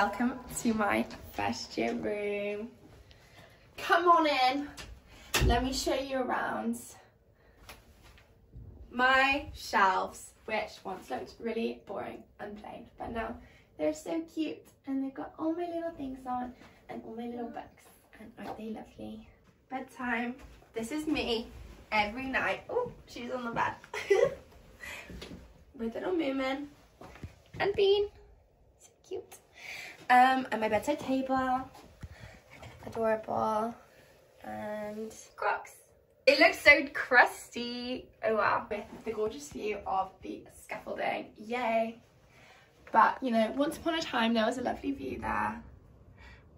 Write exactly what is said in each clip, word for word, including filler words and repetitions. welcome to my fashion room. Come on in, let me show you around my shelves, which once looked really boring and plain, but now they're so cute and they've got all my little things on and all my little books, and aren't they lovely? Bedtime, this is me every night. Oh, she's on the bed with little Moomin and Bean, so cute. Um, and my bedside table, adorable, and Crocs. It looks so crusty, oh wow, with the gorgeous view of the scaffolding, yay. But you know, once upon a time there was a lovely view there,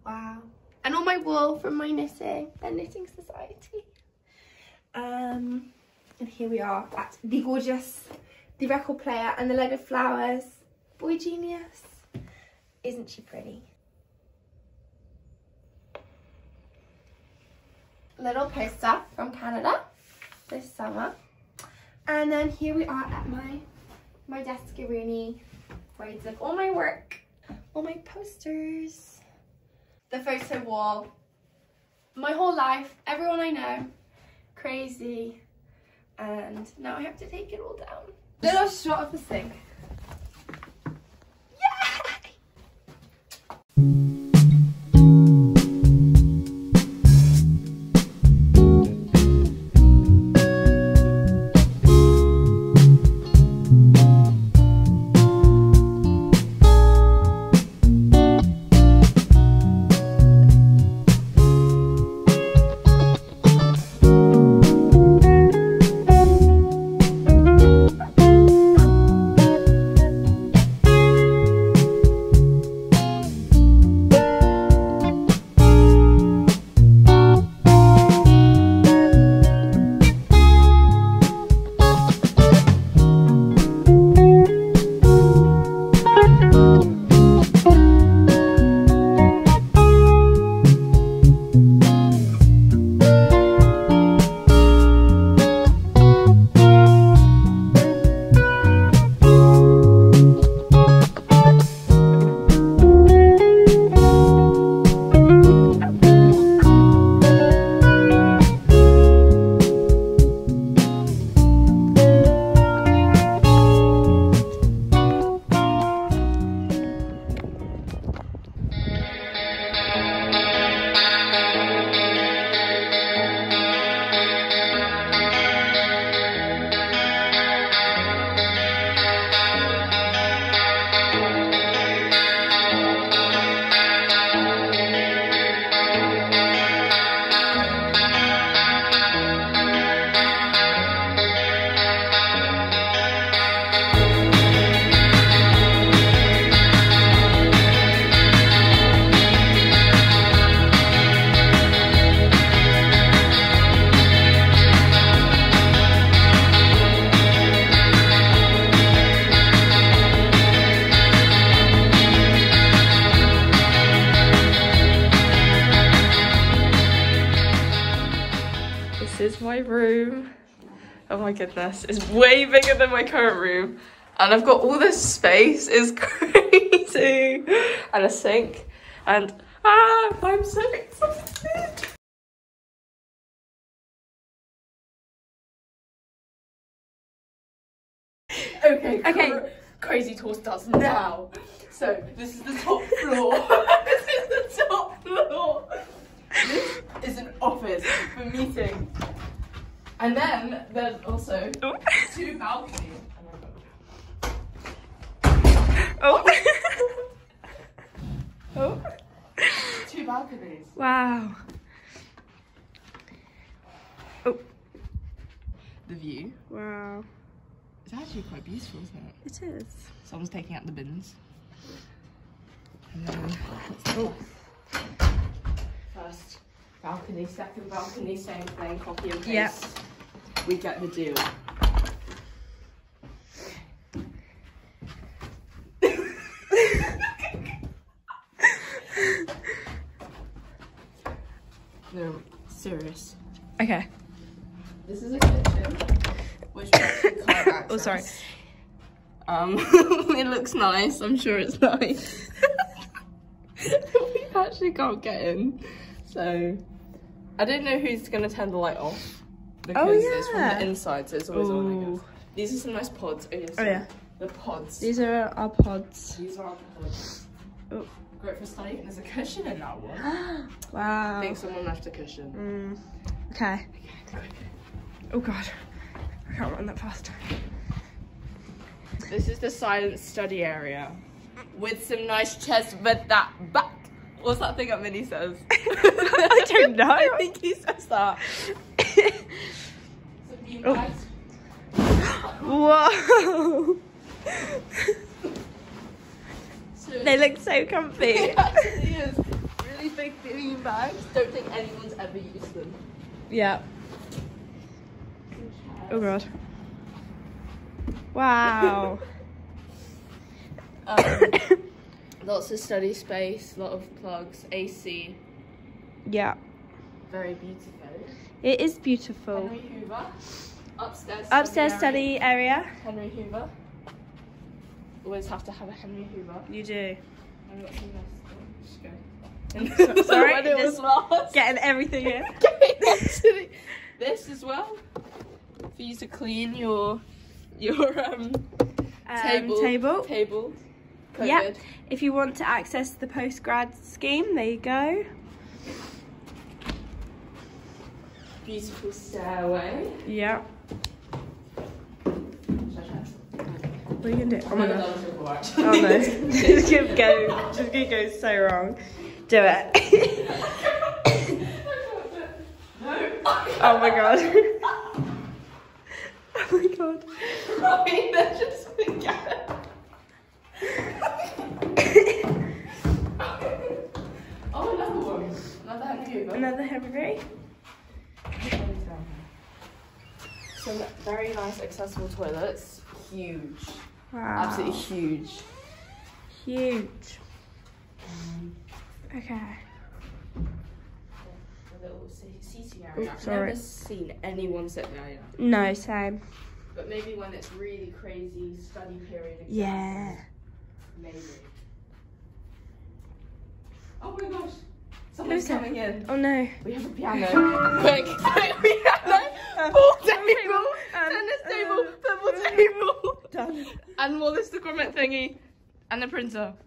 wow. And all my wool from my knitting, the knitting society. Um, and here we are at the gorgeous, the record player and the load of flowers. Boy genius, isn't she pretty? Little poster from Canada this summer. And then here we are at my my desk-a-rooney, where it's like all my work, all my posters, the photo wall, my whole life, everyone I know, crazy. And now I have to take it all down. Little shot of the sink. This is my room. Oh my goodness, it's way bigger than my current room, and I've got all this space. It's crazy, and a sink, and ah, I'm so excited. Okay, okay. Cra crazy tour starts now. So this is the top floor. This is the top floor. This is an office for meetings. And then there's also two balconies. Oh. Oh. Two balconies. Wow. Oh. The view. Wow. It's actually quite beautiful, isn't it? It is. Someone's taking out the bins. And then let's go. First balcony, second balcony, same thing, copy and paste. Yep. We get the deal. No, serious. Okay. This is a kitchen, which we can't access. Oh, sorry. Um, it looks nice. I'm sure it's nice. We actually can't get in. So I don't know who's going to turn the light off because oh, yeah. it's from the inside, so it's always Ooh. on, I guess. These are some nice pods. Oh, yes, oh yeah. The pods. These are our pods. These are our pods. Oh. Great for studying. There's a cushion in that one. Wow. I think someone left a cushion. Mm. Okay. Okay. Oh god. I can't run that fast. This is the silent study area. With some nice chairs with that back. What's that thing that Minnie says? I don't know. I think he says that. Oh. Whoa! They look so comfy. It actually is. Really big bean bags. Don't think anyone's ever used them. Yeah. Oh god. Wow. um, lots of study space, lot of plugs, A C. Yeah. Very beautiful. It is beautiful. Henry Hoover. Upstairs study, Upstairs study area. area. Henry Hoover. Always have to have a Henry Hoover. You do. I'm not doing this. Just go. Sorry, when it was last. Getting everything in. Getting this as well. For you to clean your your um, um table. Table. Table. Yeah. If you want to access the postgrad scheme, there you go. Beautiful stairway. Yeah. What are you gonna do? Oh my god. Oh no. Just keep going. Just keep going so wrong. Do it. Oh my god. Oh my god. I mean, they're just together. Oh, another one. Another Henry. Another Henry. Some very nice accessible toilets. Huge. Wow. Absolutely huge. Huge. Um, okay. A little seating area. Oops, I've never seen anyone sit there yet. No, same. But maybe when it's really crazy study period. Exactly. Yeah. Maybe. Oh my gosh. Someone's coming in. Oh no. We have a piano. Quick, quick, piano. Um, pool um, table. Um, tennis um, table. Purple um, table. Done. And more the sticker comment thingy. And the printer.